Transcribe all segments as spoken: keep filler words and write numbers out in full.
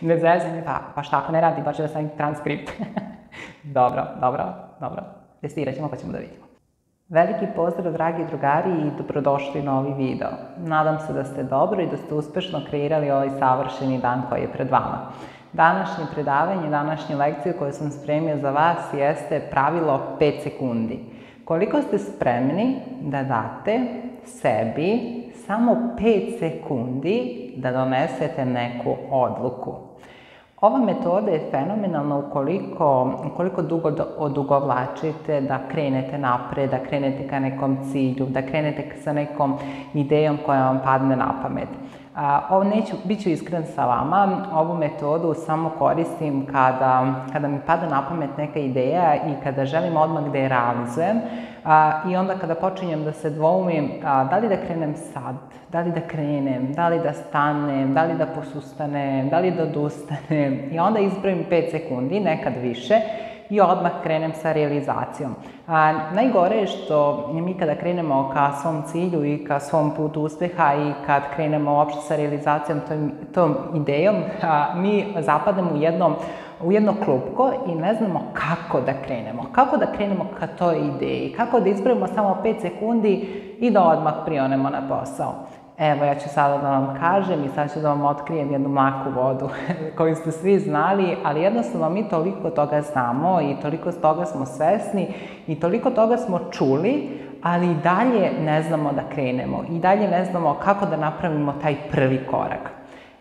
Ne zezanje, pa, pa šta ako ne radi, baš da sam transkript. Dobro, dobro, dobro. Testirat ćemo pa ćemo da vidimo. Veliki pozdrav dragi drugari i dobrodošli na ovaj video. Nadam se da ste dobro i da ste uspešno kreirali ovaj savršeni dan koji je pred vama. Današnje predavanje, današnju lekciju koju sam spremio za vas jeste pravilo pet sekundi. Koliko ste spremni da date sebi samo pet sekundi da donesete neku odluku? Ova metoda je fenomenalna ukoliko, ukoliko dugo odugovlačite da krenete napred, da krenete ka nekom cilju, da krenete sa nekom idejom koja vam padne na pamet. Ovo neću, bit ću iskren sa vama, ovu metodu samo koristim kada, kada mi pada na pamet neka ideja i kada želim odmah da je realizujem. A, I onda kada počinjem da se dvoumim, a, da li da krenem sad, da li da krenem, da li da stanem, da li da posustanem, da li da odustanem. I onda izbrojim pet sekundi, nekad više, i odmah krenem sa realizacijom. A, najgore je što mi kada krenemo ka svom cilju i ka svom putu uspeha i kad krenemo uopšte sa realizacijom tom, tom idejom, a, mi zapademo u jednom u jedno klupko i ne znamo kako da krenemo. Kako da krenemo ka toj ideji, kako da izbrojimo samo pet sekundi i da odmah prionemo na posao. Evo, ja ću sada da vam kažem i sad ću da vam otkrijem jednu mlaku vodu koju ste svi znali, ali jednostavno mi toliko toga znamo i toliko toga smo svesni i toliko toga smo čuli, ali i dalje ne znamo da krenemo, i dalje ne znamo kako da napravimo taj prvi korak.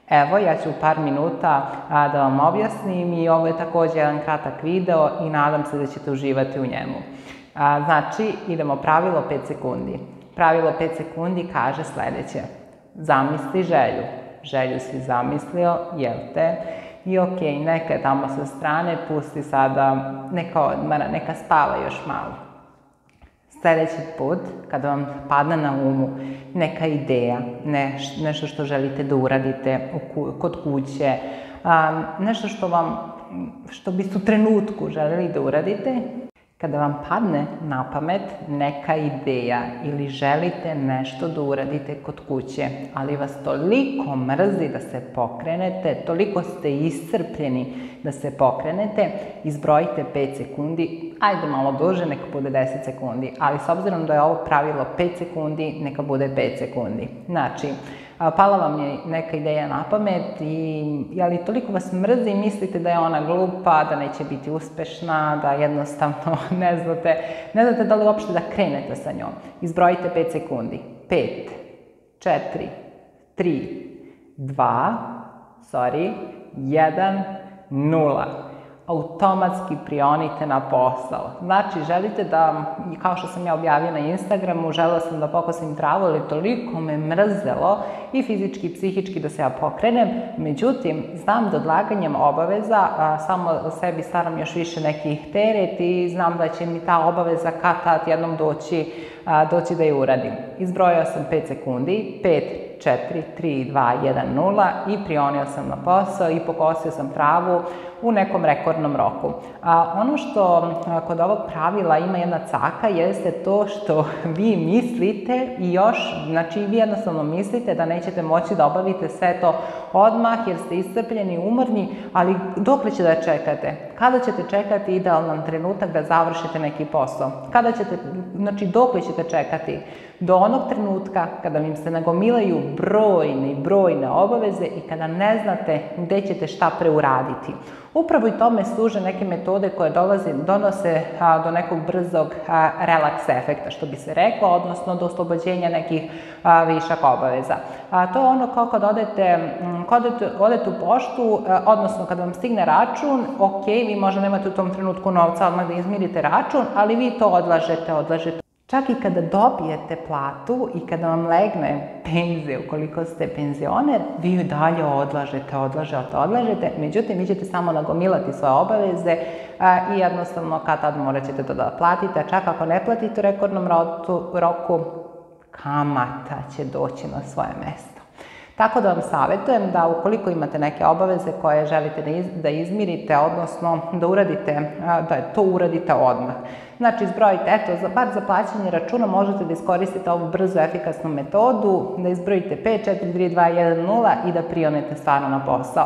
Evo, ja ću u par minuta a, da vam objasnim i ovo je također jedan kratak video i nadam se da ćete uživati u njemu. A, znači, idemo pravilo pet sekundi. Pravilo pet sekundi kaže sljedeće. Zamisli želju. Želju si zamislio, jel te? I ok, neka je tamo sa strane, pusti sada, neka odmara, neka spava još malo. Sljedeći put, kada vam padne na umu neka ideja, neš, nešto što želite da uradite u, kod kuće, a, nešto što vam, što biste u trenutku želeli da uradite, kada vam padne na pamet neka ideja ili želite nešto da uradite kod kuće, ali vas toliko mrzi da se pokrenete, toliko ste iscrpljeni da se pokrenete, izbrojite pet sekundi, ajde malo duže, neka bude deset sekundi, ali s obzirom da je ovo pravilo pet sekundi, neka bude pet sekundi. Znači, pala vam je neka ideja na pamet i ali toliko vas mrzi, mislite da je ona glupa, da neće biti uspešna, da jednostavno ne znate, ne znate da li uopšte da krenete sa njom. Izbrojite pet sekundi. pet, četiri, tri, dva, sorry, jedan, nula. Automatski prionite na posao. Znači, želite da, kao što sam ja objavila na Instagramu, želela sam da pokosim travu, ali toliko me mrzelo i fizički i psihički da se ja pokrenem. Međutim, znam da odlaganjem obaveza a, samo sebi staram još više nekih teret i znam da će mi ta obaveza kad-tad jednom doći, a, doći da je uradim. Izbrojao sam pet sekundi, pet, četiri, tri, dva, jedan, nula i prionio sam na posao i pokosio sam travu u nekom rekordnom roku. A, ono što a, kod ovog pravila ima jedna caka jeste to što vi mislite i još, znači vi jednostavno mislite da nećete moći da obavite sve to odmah jer ste iscrpljeni, umorni, ali dokle ćete da čekate? Kada ćete čekati idealan trenutak da završite neki posao? Kada ćete, znači dokle ćete čekati? Do onog trenutka kada vam se nagomilaju brojne i brojne obaveze i kada ne znate gdje ćete šta preuraditi. Upravo i tome služe neke metode koje dolaze, donose a, do nekog brzog a, relaks efekta, što bi se reklo, odnosno do oslobođenja nekih a, višak obaveza. A, to je ono kao kad odete, kad odete, odete u poštu, a, odnosno kad vam stigne račun, ok, vi možda nemate u tom trenutku novca odmah da izmirite račun, ali vi to odlažete, odlažete. Čak i kada dobijete platu i kada vam legne penzija, ukoliko ste penzioner, vi ju dalje odlažete, odlažete, odlažete, međutim, vi ćete samo nagomilati svoje obaveze a, i jednostavno kad tad morat ćete to da platite, a čak ako ne platite u rekordnom roku, kamata će doći na svoje mesto. Tako da vam savjetujem da ukoliko imate neke obaveze koje želite da izmirite, odnosno da uradite, da to uradite odmah. Znači, izbrojite, eto, bar za plaćanje računa možete da iskoristite ovu brzu, efikasnu metodu, da izbrojite pet, četiri, tri, dva, jedan, nula i da prionete stvarno na posao.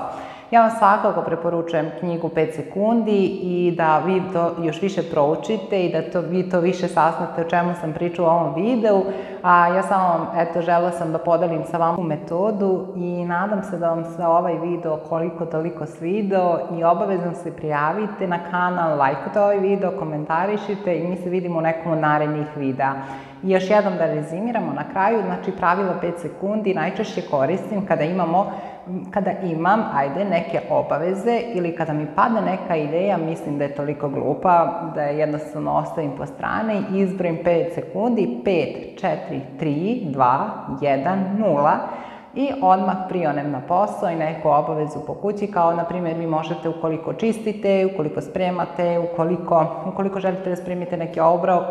Ja vam svakako preporučujem knjigu pet sekundi i da vi to još više proučite i da to, vi to više saznate o čemu sam pričala u ovom videu. A ja samo vam, eto, želela sam da podelim sa vama metodu i nadam se da vam se ovaj video koliko toliko svideo i obavezno se prijavite na kanal, lajkujte ovaj video, komentarišite i mi se vidimo u nekom od narednih videa. I još jednom da rezimiramo na kraju, znači pravilo pet sekundi najčešće koristim kada imamo Kada imam, ajde, neke obaveze ili kada mi padne neka ideja, mislim da je toliko glupa da jednostavno ostavim po strane i izbrojim pet sekundi, pet, četiri, tri, dva, jedan, nula i odmah prionem na posao i neku obavezu po kući, kao na primjer vi možete ukoliko čistite, ukoliko spremate, ukoliko, ukoliko želite da spremite neki obrok.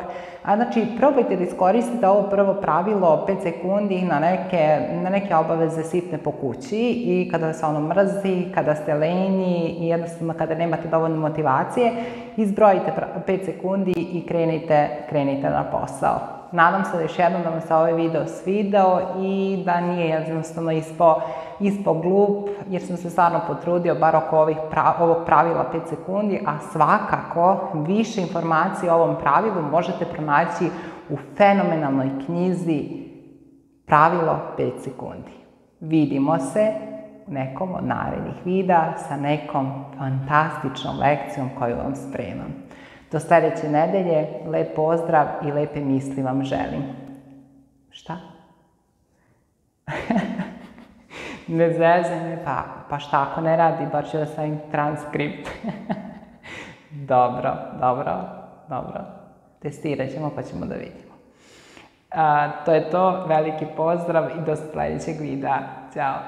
A znači probajte da iskoristite ovo prvo pravilo pet sekundi na neke, na neke obaveze sitne po kući i kada se ono mrzi, kada ste lenji i jednostavno kada nemate dovoljno motivacije, izbrojite pet sekundi i krenite, krenite na posao. Nadam se da još jednom da vam se ovaj video svidao i da nije jednostavno ispo, ispo glup, jer sam se stvarno potrudio bar oko ovih pra, ovog pravila pet sekundi, a svakako više informacije o ovom pravilu možete pronaći u fenomenalnoj knjizi Pravilo pet sekundi. Vidimo se u nekom od narednih videa sa nekom fantastičnom lekcijom koju vam spremam. Do sledeće nedelje, lep pozdrav i lepe misli vam želim. Šta? Ne zezaj, pa, pa šta ako ne radi, bar ću da stavim transkript. Dobro, dobro, dobro. Testirat ćemo pa ćemo da vidimo. A, to je to, veliki pozdrav i do sledećeg videa. Ćao!